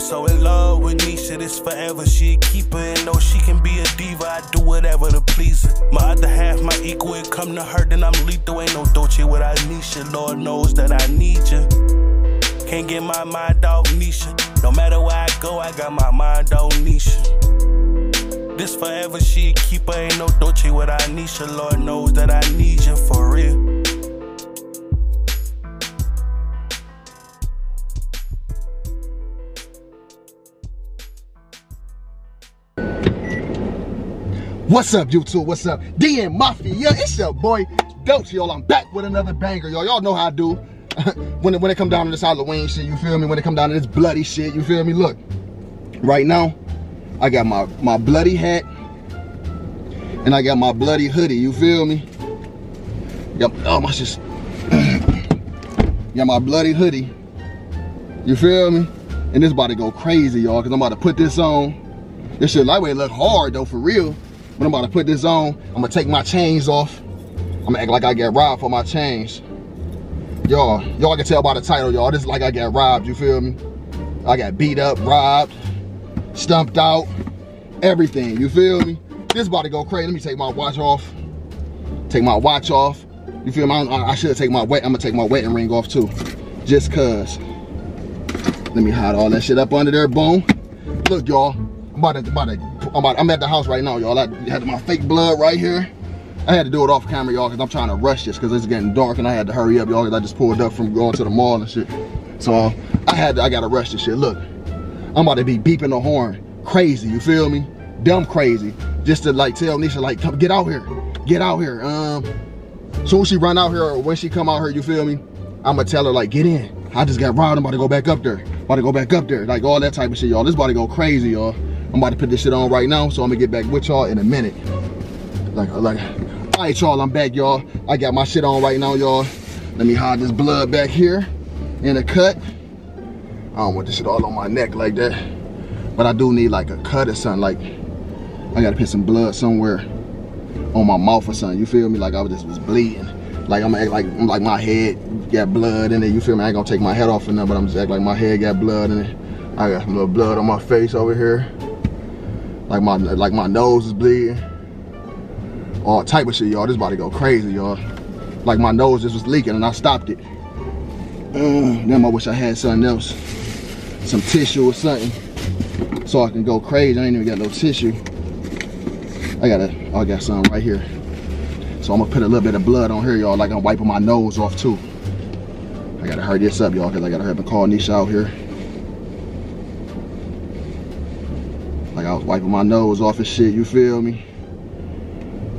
I'm so in love with Nesha, this forever. She a keeper and know she can be a diva. I do whatever to please her. My other half, my equal, it come to her, then I'm lethal. Ain't no Dolce without Nesha. Lord knows that I need you. Can't get my mind off Nesha. No matter where I go, I got my mind on Nesha. This forever, she a keeper. Ain't no Dolce without Nesha. Lord knows that I need you for real. What's up, YouTube? What's up? DN Mafia. Yeah, it's your boy, Dolce, y'all. I'm back with another banger, y'all. Y'all know how I do. when it come down to this Halloween shit, you feel me? When it come down to this bloody shit, you feel me? Look, right now, I got my bloody hat, and I got my bloody hoodie, you feel me? Got, oh, my shit. Got my bloody hoodie, you feel me? And this about to go crazy, y'all, because I'm about to put this on. This shit lightweight look hard, though, for real. But I'm about to put this on. I'm gonna take my chains off. I'm gonna act like I got robbed for my chains. Y'all can tell by the title, y'all. This is like I got robbed, you feel me? I got beat up, robbed, stumped out, everything, you feel me? This about to go crazy. Let me take my watch off. Take my watch off. You feel me? I should take my I'm gonna take my wedding ring off too. Just cuz. Let me hide all that shit up under there, boom. Look, y'all, I'm at the house right now, y'all. I had my fake blood right here. I had to do it off camera, y'all, because I'm trying to rush this because it's getting dark and I had to hurry up, y'all, because I just pulled up from going to the mall and shit. So I gotta rush this shit. Look, I'm about to be beeping the horn. Crazy, you feel me? Dumb crazy. Just to like tell Nesha, like, come get out here. Get out here. Soon as she run out here or when she come out here, you feel me? I'ma tell her like, get in. I just got robbed, I'm about to go back up there. About to go back up there. Like all that type of shit, y'all. This about to go crazy, y'all. I'm about to put this shit on right now, so I'm gonna get back with y'all in a minute. All right, y'all, I'm back, y'all. I got my shit on right now, y'all. Let me hide this blood back here in a cut. I don't want this shit all on my neck like that, but I do need like a cut or something. Like I gotta put some blood somewhere on my mouth or something. You feel me? Like I just was bleeding. Like I'm gonna act like my head got blood in it. You feel me? I ain't gonna take my head off or nothing, but I'm just act like my head got blood in it. I got some little blood on my face over here. Like my nose is bleeding. All type of shit, y'all. This about to go crazy, y'all. Like my nose just was leaking and I stopped it. Damn, I wish I had something else. Some tissue or something. So I can go crazy. I ain't even got no tissue. I got something right here. So I'm gonna put a little bit of blood on here, y'all. Like I'm wiping my nose off too. I gotta hurry this up, y'all, because I gotta hurry up and call Nesha out here. Like I was wiping my nose off and shit, you feel me?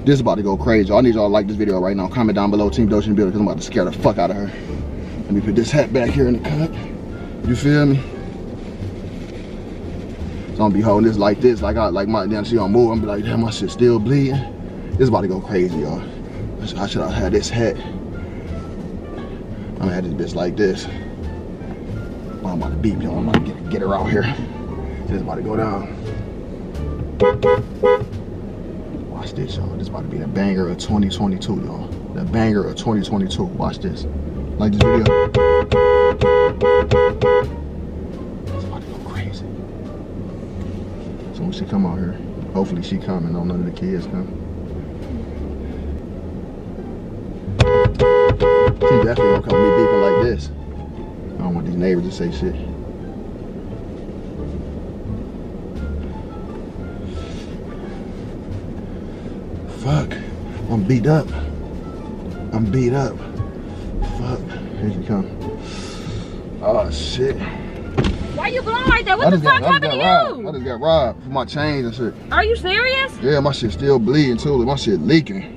This is about to go crazy, y'all. I need y'all to like this video right now. Comment down below, Team Dolce in the building, because I'm about to scare the fuck out of her. Let me put this hat back here in the cut. You feel me? So I'm gonna be holding this like this. Like my damn, she don't move. I'm gonna be like, damn, my shit still bleeding. This is about to go crazy, y'all. I should have had this hat. I'm gonna have this bitch like this. But I'm about to beep, y'all. I'm about to get her out here. This is about to go down. Watch this, y'all. This is about to be the banger of 2022, y'all. The banger of 2022. Watch this. Like this video. It's about to go crazy. So when she come out here, hopefully she coming. Don't none of the kids come. She definitely gonna come be beeping like this. I don't want these neighbors to say shit. Fuck, I'm beat up. I'm beat up. Fuck, here she come. Oh shit. Why you blowing like that? What the fuck happened to you? I just got robbed for my chains and shit. Are you serious? Yeah, my shit still bleeding too. My shit leaking.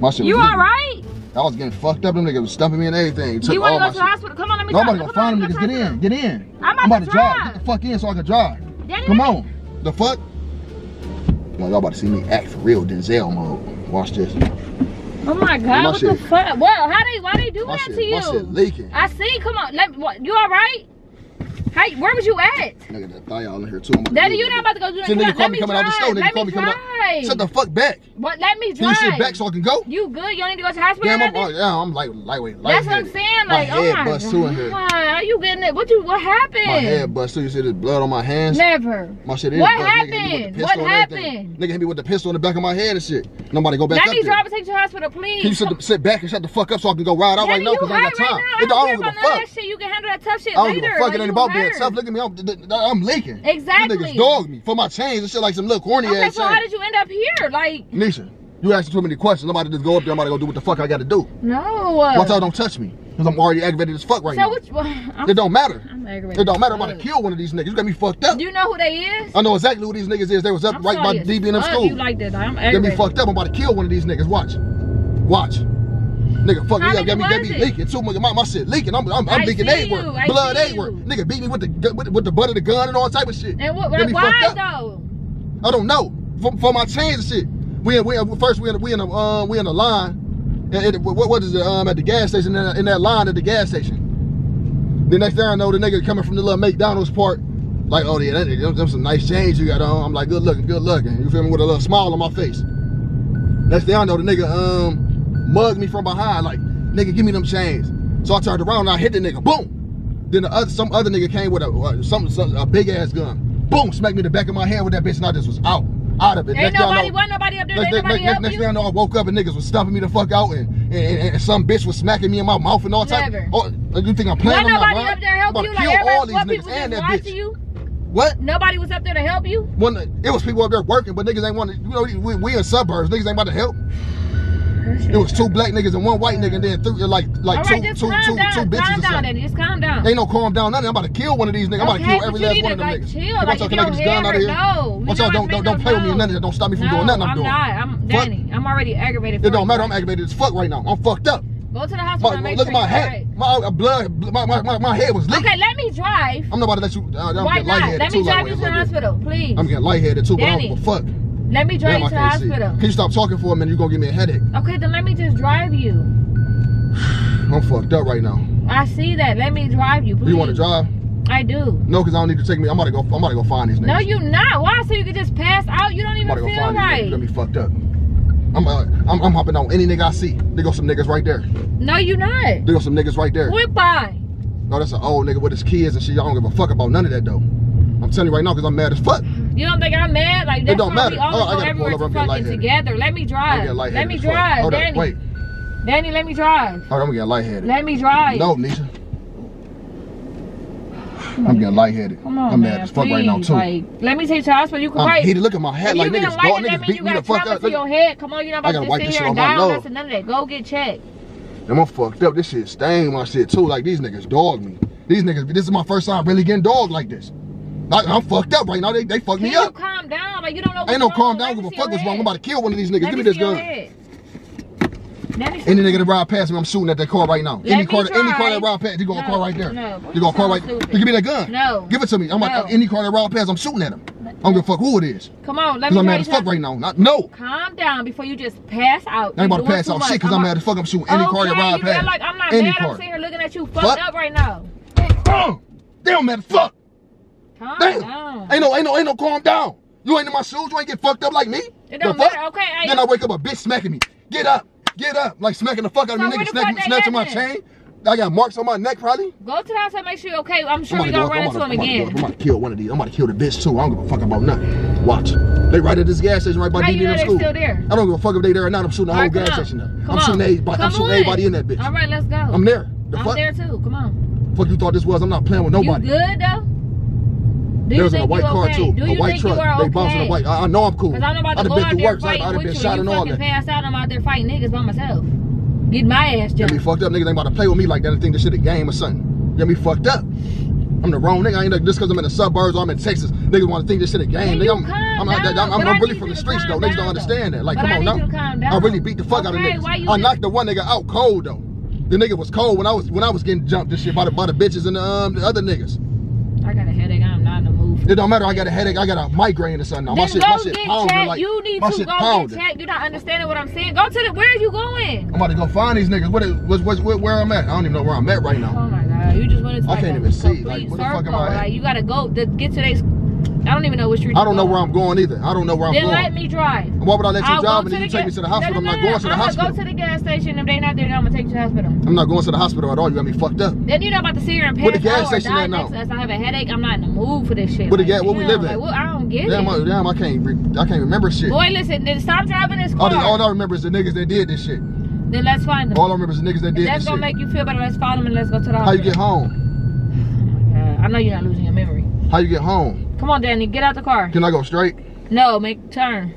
My shit. You alright? I was getting fucked up. Them niggas was stumping me and everything. You wanna go to the hospital? Come on, let me go. Nobody gonna find them niggas. Get in, get in. I'm about to drive. Get the fuck in so I can drive. Come on. The fuck? Y'all about to see me act for real Denzel mode. Watch this. Oh my God, what the fuck? Well, why they do that to you? My shit leaking. I see, come on. You all right? Hey, where was you at? Nigga, that thigh all in here too. Daddy, you not about to go do that. Let me drive. Let me drive. drive. Shut the fuck back. But let me drive. Can you sit back so I can go? You good? You don't need to go to the hospital. Damn, I'm lightweight. That's what I'm saying. Like, oh my God. Are you getting it? What happened? My head bust too. You see this blood on my hands? Never. My shit is. What happened? What happened? Nigga hit me with the pistol on the back of my head and shit. Nobody go back up there. Let me drive and take you to the hospital, please. Can you sit back and shut the fuck up so I can go ride out right now? Because I ain't got time. I don't give a fuck. You can handle that tough shit later. I don't give a fuck. It ain't about being tough. Look at me. I'm leaking. Exactly. Niggas dog me for my chains and shit like some little corny ass shit. So how did you end up here? Like, Nesha, you asking too many questions. I'm about to just go up there. I'm about to go do what the fuck I got to do. No. Watch out, don't touch me. Because I'm already aggravated as fuck right now. It don't matter. I'm aggravated. It don't matter. I'm about to kill one of these niggas. You got me fucked up. Do you know who they is? I know exactly who these niggas is. They was up right by DBNM school. You like that? I'm aggravated. Got me fucked up. I'm about to kill one of these niggas. Watch. Watch. Nigga, fuck me up, got me leaking too much. My shit leaking. I'm leaking A-word, blood A-word. Nigga beat me with the butt of the gun and all type of shit. And why though? I don't know. For my chains and shit. We in a line. And what is it? At the gas station, in that line at the gas station. The next thing I know, the nigga coming from the little McDonald's part. Like, oh yeah, them some nice chains you got on. I'm like, good looking. You feel me, with a little smile on my face. Next thing I know, the nigga mugged me from behind, like, nigga, give me them chains. So I turned around and I hit the nigga, boom. Then some other nigga came with a big ass gun, boom, smacked me in the back of my head with that bitch, and I just was out of it. Next thing I know, I woke up and niggas was stumping me the fuck out, and some bitch was smacking me in my mouth and all type. You think I'm playing? Why nobody up there help you? Like, all these niggas and that bitch. You? What? Nobody was up there to help you? It was people up there working, but niggas ain't want to. You know, we in suburbs, niggas ain't about to help. It was 2 black niggas and 1 white nigga, and then two bitches. Calm down. Ain't no calm down nothing. I'm about to kill one of these niggas. I'm about to kill every last one of them niggas. Chill. Watch out, can I get this gun out of here? No. Watch out, don't play with me or nothing. Don't stop me from doing nothing I'm doing. I'm Danny. I'm already aggravated. It don't matter. I'm aggravated as fuck right now. I'm fucked up. Go to the hospital and make sure. Look at my hat. My blood. My head was leaking. Okay, let me drive. I'm not about to let you. Why not? Let me drive you to the hospital, please. I'm getting lightheaded too, but I don't give a fuck. Let me drive you to the hospital. Can you stop talking for a minute? You're going to give me a headache. Okay, then let me just drive you. I'm fucked up right now. I see that. Let me drive you, please. You want to drive? I do. No, because I don't need to take me. I'm about to go find these niggas. No, you not. Why? So you can just pass out? You don't even feel right. You got me fucked up. I'm hopping on any nigga I see. There go some niggas right there. No, you not. There go some niggas right there. Whip by. No, that's an old nigga with his kids and shit. I don't give a fuck about none of that, though. I'm telling you right now because I'm mad as fuck. You don't think I'm mad? Like, that's why we always go everywhere to fucking together. Let me drive. Let me drive, Danny. Wait. Danny, let me drive. All right, I'm getting lightheaded. Let me drive. No, Nesha. I'm getting lightheaded. Come on, I'm mad as fuck right now, too. Like, let me take you to the hospital. You can wipe. He look at my head like niggas bald. Niggas beat me the fuck up. Look at your head. Come on, you're not about to sit here and down. That's none of that. Go get checked. I'm fucked up. This shit stained my shit, too. Like, these niggas dogged me. These niggas, this is my first time really getting dogged like this. I'm fucked up right now. They fucked me up. Calm down, like you don't know. Ain't no calm down. Give a fuck what's wrong. I'm about to kill one of these niggas. Give me this gun. Any nigga that ride past me, I'm shooting at that car right now. Any car that ride past, you gonna car right there. You gonna car right there. Give me that gun. No. Give it to me. I'm like any car that ride past, I'm shooting at him. I don't give a fuck who it is. Come on, let me. Cause I'm mad as fuck right now. No. Calm down before you just pass out. I ain't about to pass out shit. Cause I'm mad as fuck. I'm shooting any car that ride past. Like I'm not mad. I'm sitting here looking at you fucked up right now. Damn, mad as fuck. Damn. Ain't no calm down. You ain't in my shoes, you ain't get fucked up like me. It don't matter, okay? Then I wake up, a bitch smacking me. Get up. Like smacking the fuck out of me, nigga, snatching my chain. I got marks on my neck probably. Go to the house and make sure you're okay. I'm sure we gonna run into him again. I'm about to kill one of these. I'm about to kill the bitch too. I don't give a fuck about nothing. Watch. They right at this gas station right by DBNM school. Still there? I don't give a fuck if they there or not. I'm shooting the whole gas station up. I'm shooting everybody in that bitch. All right, let's go. I'm there. I'm there too. Come on. Fuck you thought this was? I'm not playing with nobody. You good though? There was a white car too, a white truck. They bouncing a white. I know I'm cool. Cause I'm about to go out there fighting with you. You fucking pass out. I'm out there fighting niggas by myself. Get my ass jumped. Get me fucked up. Niggas ain't about to play with me like that and think this shit a game or something. Get me fucked up. I'm the wrong nigga. I ain't like just cause I'm in the suburbs or I'm in Texas. Niggas want to think this shit a game. Nigga, I'm really from the streets though. Niggas don't understand that. Like, come on now. I really beat the fuck out of niggas. I knocked the one nigga out cold though. The nigga was cold when I was getting jumped and shit by the bitches and the other niggas. I got a headache. I'm not in the mood. It don't matter. I got a headache. I got a migraine or something. Now. My shit pounding. Like, you need to go get checked. You're not understanding what I'm saying. Go to the. Where are you going? I'm about to go find these niggas. Where I'm at? I don't even know where I'm at right now. Oh my god! You just went into. I can't even see. Like, what the fuck am I at? Like, you gotta go get to their I don't even know what street. I don't know where I'm going either. I don't know where I'm going. Then let me drive. Why would I let you drive and then you take me to the hospital? No, no, no, I'm not going to the hospital. I'm going to go to the gas station. If they not there, then I'm going to take you to the hospital. I'm not going to the hospital at all. You got me fucked up. Then you're not about to sit here and pass out. Where the gas station at now? I have a headache. I'm not in the mood for this shit. Where the gas? Where we living at? I don't get it. Damn, I can't remember shit. Boy, listen, then stop driving this car. All I remember is the niggas that did this shit. Then let's find them. All I remember is the niggas that did this shit. That's going to make you feel better. Let's find them and let's go to the hospital. How you get home? Oh my God. I know you're not losing your memory. How you get home? Come on, Danny, get out the car. Can I go straight? No, make a turn.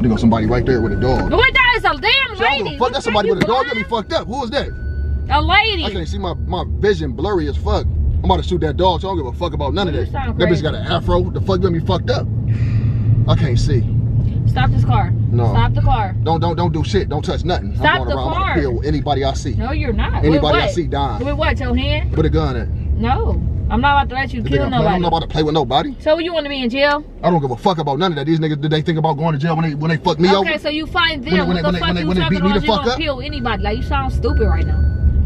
There goes somebody right there with a dog. But what, that is a damn lady. Fuck, that's somebody with a dog. Got me fucked up. Who is that? A lady. I can't see my vision blurry as fuck. I'm about to shoot that dog, so I don't give a fuck about none of that. That bitch got an afro. The fuck got me fucked up. I can't see. Stop this car. No. Stop the car. Don't do shit. Don't touch nothing. Stop the car. I'm going to kill anybody I see. No, you're not. Anybody I see dying. With what? Your hand? With a gun at. No. I'm not about to let you kill nobody. I'm not about to play with nobody. So you want to be in jail? I don't give a fuck about none of that. These niggas, did they think about going to jail when they fuck me over? Okay, so you find them. When they beat me the fuck up? You don't kill anybody. Like, you sound stupid right now.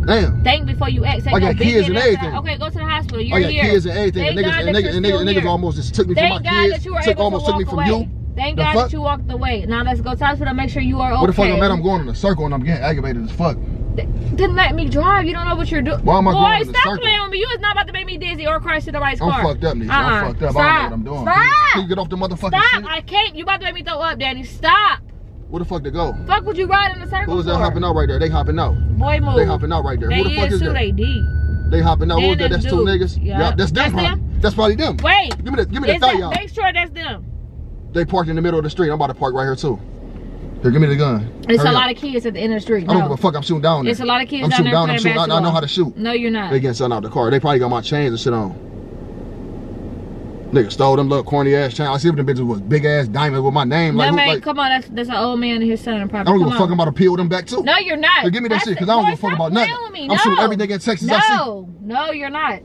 Damn. Think before you act. I got kids and everything. Okay, go to the hospital. You're here. I got kids and everything. And niggas almost just took me from my kids. Almost took me from you. Thank God that you walked away. Now let's go to the hospital and make sure you are okay. What the fuck, man? I'm going in a circle and I'm getting aggravated as fuck. Then let me drive. You don't know what you're doing. Why am I going in the circle? Stop playing with me. You is not about to make me dizzy or crash to the right car. I'm fucked up, Nisha. I'm fucked up. Stop. I don't know what I'm doing. Stop. Can you get off the motherfucking shit? Stop. I can't. You about to make me throw up, Danny. Stop. Where the fuck to go? Fuck would you ride in the circle? Who is that hopping out right there? They hopping out. Boy, move. They hopping out right there. Who the fuck is that? They deep. They hopping out. Who is that? That's two niggas. Yeah. That's them. That's probably them. Wait. Give me the thigh, y'all. Make sure that's them. They parked in the middle of the street. I'm about to park right here too. Here, give me the gun. It's a lot of kids at the end of the street. I don't give a fuck. I'm shooting down there. It's a lot of kids down there playing basketball. I know how to shoot. No, you're not. They getting something out the car. They probably got my chains and shit on. Nigga stole them little corny ass chains. I see if them bitches was big ass diamonds with my name. Like, man, come on. That's an old man and his son. Probably. I don't give a fuck. I'm about to peel them back too. No, you're not. They give me that shit because I don't give a fuck about nothing. I'm shooting everything in Texas I see. No, you're not.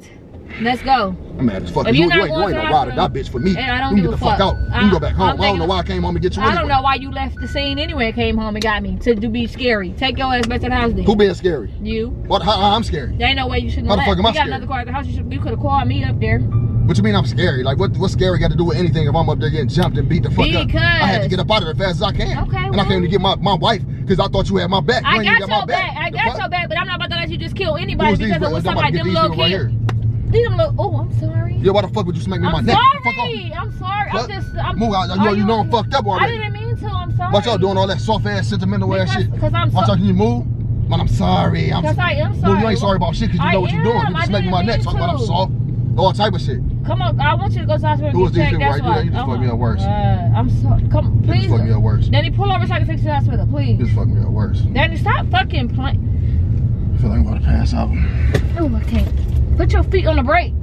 Let's go. I'm mad as fuck. You ain't no rider. That bitch for me. And I don't give a fuck. You can go back home. I don't know why I came home and get you. I don't know why you left the scene anyway. Came home and got me to be scary. Take your ass back to the house then. Who being scary? You. What? I'm scary. There ain't no way you shouldn't. How the fuck am I scary? You got another car at the house. You could have called me up there. What you mean I'm scary? Like what's scary got to do with anything if I'm up there getting jumped and beat the fuck up? Because I had to get up out of it as fast as I can. Okay. Well. And I came to get my wife because I thought you had my back. I got your back. I got your back, but I'm not about to let you just kill anybody because it was somebody them little kids. Oh, I'm sorry. Yeah, why the fuck would you smack me in my neck? Fuck off. I'm sorry. I'm just. Move out. You know I'm fucked up already. I didn't mean to. I'm sorry. Watch y'all doing all that soft ass, sentimental ass shit. Because I'm sorry. Watch y'all, can you move? Man, I'm sorry. Because I am sorry. Well, you ain't sorry about shit because you know what you're doing. You just smacking my neck. Talk about I'm soft. All type of shit. Come on. I want you to go to the hospital. Who is these people right there? You just fucked me up worse. I'm sorry. Come, please. You just fucked me up worse. Danny, pull over so I can take you to the hospital, please. You just fucked me up worse. Danny, stop fucking playing. I feel like I'm about to pass out. Oh, I can't. Put your feet on the brake.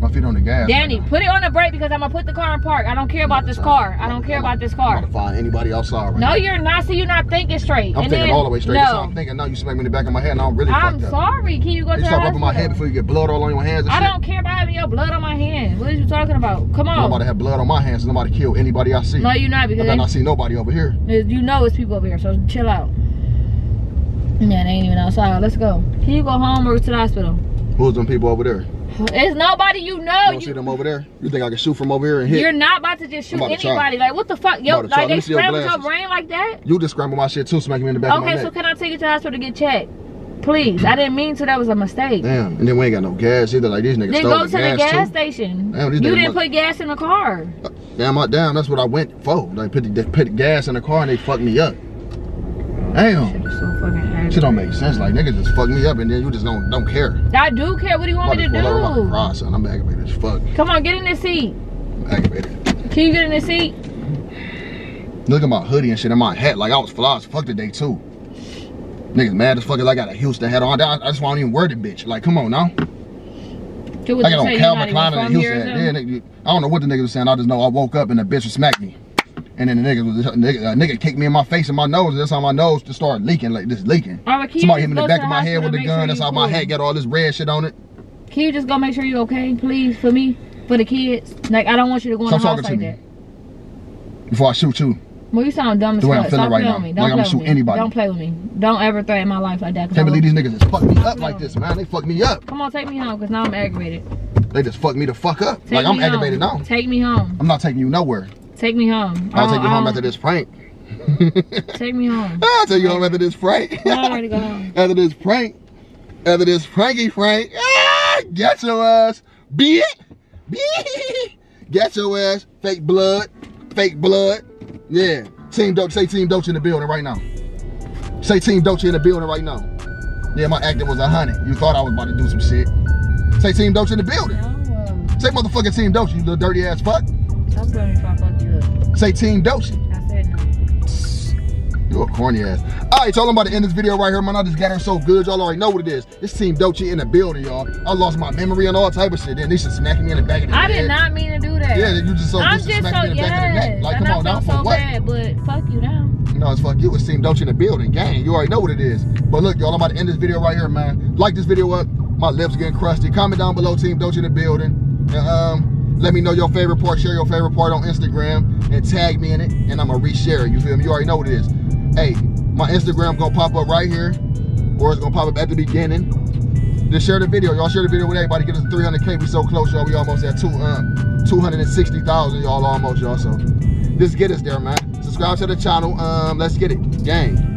My feet on the gas. Danny, put it on the brake because I'm gonna put the car in park. I don't care about this car. I don't care about this car. I'm gonna find anybody outside right now. No, you're not. See, you're not thinking straight. I'm thinking all the way straight. No. So I'm thinking now you smack me in the back of my head and I'm really fucked up. I'm sorry. Can you go to the hospital? You start rubbing my head before you get blood all on your hands and shit. I don't care about having your blood on my hands. What are you talking about? Come on. I'm about to have blood on my hands and I'm about to kill anybody I see. No, you're not because I don't see nobody over here. You know it's people over here, so chill out. Yeah, they ain't even outside. Let's go. Can you go home or to the hospital? Who's them people over there? It's nobody you know. You see them over there? You think I can shoot from over here and hit? You're not about to just shoot anybody. Like, what the fuck? Yo, like, they scramble your brain like that? You just scramble my shit too, smacking me in the back of my neck. Okay, so can I take you to the hospital to get checked? Please. I didn't mean to. That was a mistake. Damn. And then we ain't got no gas either. Like, these niggas stole the gas too. Then go to the gas station. Damn, you didn't put gas in the car. Damn, that's what I went for. Like, put the gas in the car and they fucked me up. Damn. Shit don't make sense. Like, niggas just fuck me up and then you just don't care. I do care. What do you want me to do? I'm aggravated as fuck. Come on, get in this seat. I'm aggravated. Can you get in this seat? Look at my hoodie and shit in my hat. Like, I was fly as fuck today, too. Niggas mad as fuck as I got a Houston hat on. I just want to even wear the bitch. Like, come on now. Dude, I got on Calvin Klein and a Houston hat. Yeah, I don't know what the niggas was saying. I just know I woke up and the bitch was smacking me. And then a nigga kicked me in my face and my nose. That's how my nose just started leaking, like this leaking. Right, somebody hit me in the back of my head with a gun. That's how my hat got all this red shit on it. Can you just go make sure you okay, please, for me, for the kids? Like, I don't want you to go in the house like that. Before I shoot you. Well, you sound dumb as fuck. I'm feeling right now. Like, I'm gonna shoot anybody. Don't play with me. Don't ever threaten my life like that. Can't believe these niggas just fucked me up like this, man. They fucked me up. Come on, take me home, because now I'm aggravated. They just fucked me the fuck up. Like, I'm aggravated now. Take me home. I'm not taking you nowhere. Take me home. I'll take you home after this prank. Take me home. I'll take you home after this prank. No, I'm ready to go home. After this prank. After this pranky prank. Ah, get your ass. Be it. Get your ass. Fake blood. Fake blood. Yeah. Team Dolce. Say Team Dolce in the building right now. Say Team Dolce in the building right now. Yeah, my acting was 100. You thought I was about to do some shit. Say Team Dolce in the building. No. Say motherfucking Team Dolce, you little dirty ass fuck. I was wondering if I fucked you up. Say Team Dolce. I said no. You a corny ass. All right, y'all, I'm about to end this video right here, man. I just got her so good. Y'all already know what it is. This Team Dolce in the building, y'all. I lost my memory and all type of shit. Then they should smack me in the back of the head. I did not mean to do that. Yeah, you just smack me in the back of the neck. Like, come on, now, for what? Bad, but fuck you now. No, it's fuck you. It's Team Dolce in the building, gang. You already know what it is. But look, y'all, I'm about to end this video right here, man. Like this video up. My lips getting crusty. Comment down below, Team Dolce in the building. And, let me know your favorite part. Share your favorite part on Instagram and tag me in it, and I'm gonna reshare it. You feel me? You already know what it is. Hey, my Instagram gonna pop up right here, or it's gonna pop up at the beginning. Just share the video, y'all. Share the video with everybody. Get us 300K. We so close, y'all. We almost at 260,000, y'all. Almost, y'all. So just get us there, man. Subscribe to the channel. Let's get it, gang.